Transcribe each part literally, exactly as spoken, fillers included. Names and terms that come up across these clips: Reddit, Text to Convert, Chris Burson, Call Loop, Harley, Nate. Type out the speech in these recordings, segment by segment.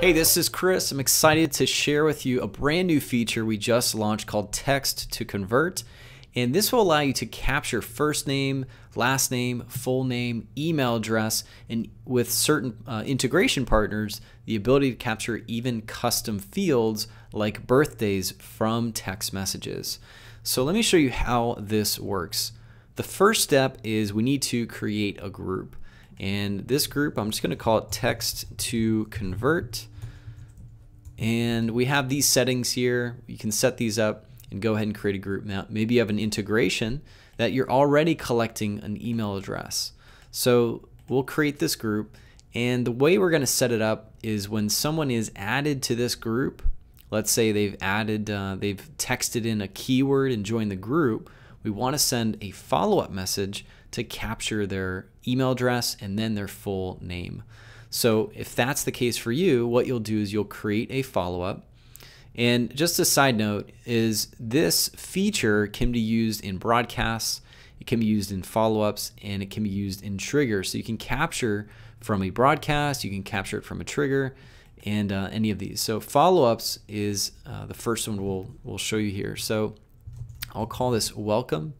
Hey, this is Chris. I'm excited to share with you a brand new feature we just launched called Text to Convert. And this will allow you to capture first name, last name, full name, email address, and with certain uh, integration partners, the ability to capture even custom fields like birthdays from text messages. So let me show you how this works. The first step is we need to create a group. And this group, I'm just going to call it Text to Convert. And we have these settings here. You can set these up and go ahead and create a group. Now, maybe you have an integration that you're already collecting an email address. So we'll create this group. And the way we're going to set it up is when someone is added to this group, let's say they've added, uh, they've texted in a keyword and joined the group, we want to send a follow-up message to capture their email address and then their full name. So if that's the case for you, what you'll do is you'll create a follow-up. And just a side note is this feature can be used in broadcasts, it can be used in follow-ups, and it can be used in triggers. So you can capture from a broadcast, you can capture it from a trigger, and uh, any of these. So follow-ups is uh, the first one we'll, we'll show you here. So I'll call this welcome.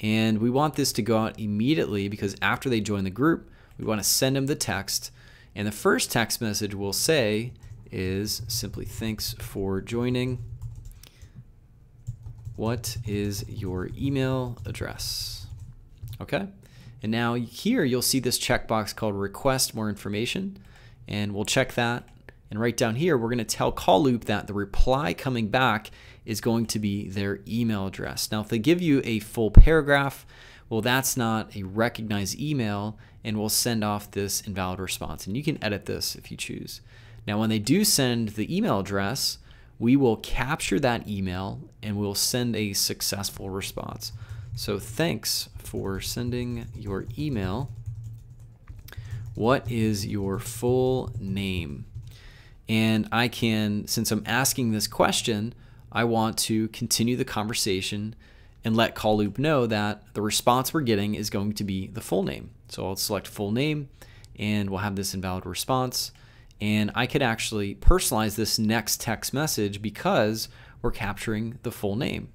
And we want this to go out immediately because after they join the group, we want to send them the text. And the first text message we'll say is simply thanks for joining. What is your email address? Okay. And now here you'll see this checkbox called request more information. And we'll check that. And right down here, we're going to tell Call Loop that the reply coming back is going to be their email address. Now, if they give you a full paragraph, well, that's not a recognized email, and we'll send off this invalid response. And you can edit this if you choose. Now, when they do send the email address, we will capture that email, and we'll send a successful response. So thanks for sending your email. What is your full name? And I can, since I'm asking this question, I want to continue the conversation and let Call Loop know that the response we're getting is going to be the full name. So I'll select full name, and we'll have this invalid response. And I could actually personalize this next text message because we're capturing the full name.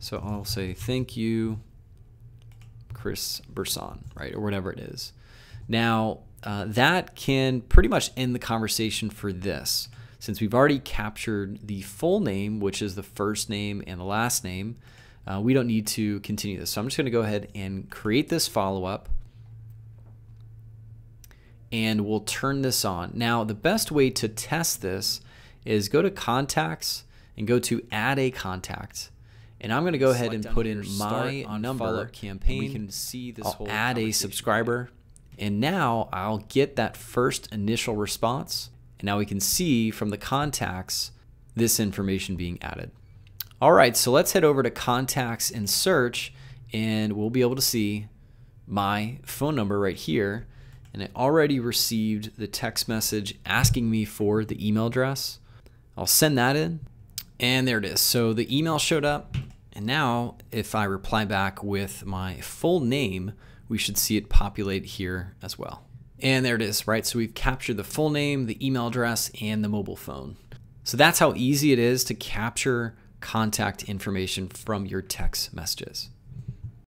So I'll say, thank you, Chris Burson, right, or whatever it is. Now, Uh, that can pretty much end the conversation for this, since we've already captured the full name, which is the first name and the last name. Uh, we don't need to continue this. So I'm just going to go ahead and create this follow-up, and we'll turn this on. Now, the best way to test this is go to Contacts and go to Add a Contact. And I'm going to go Select ahead and put in my number campaign. We can see this I'll whole add a subscriber. And now I'll get that first initial response. And now we can see from the contacts this information being added. All right, so let's head over to contacts and search, and we'll be able to see my phone number right here. And I already received the text message asking me for the email address. I'll send that in, and there it is. So the email showed up, and now if I reply back with my full name, we should see it populate here as well. And there it is, right? So we've captured the full name, the email address, and the mobile phone. So that's how easy it is to capture contact information from your text messages.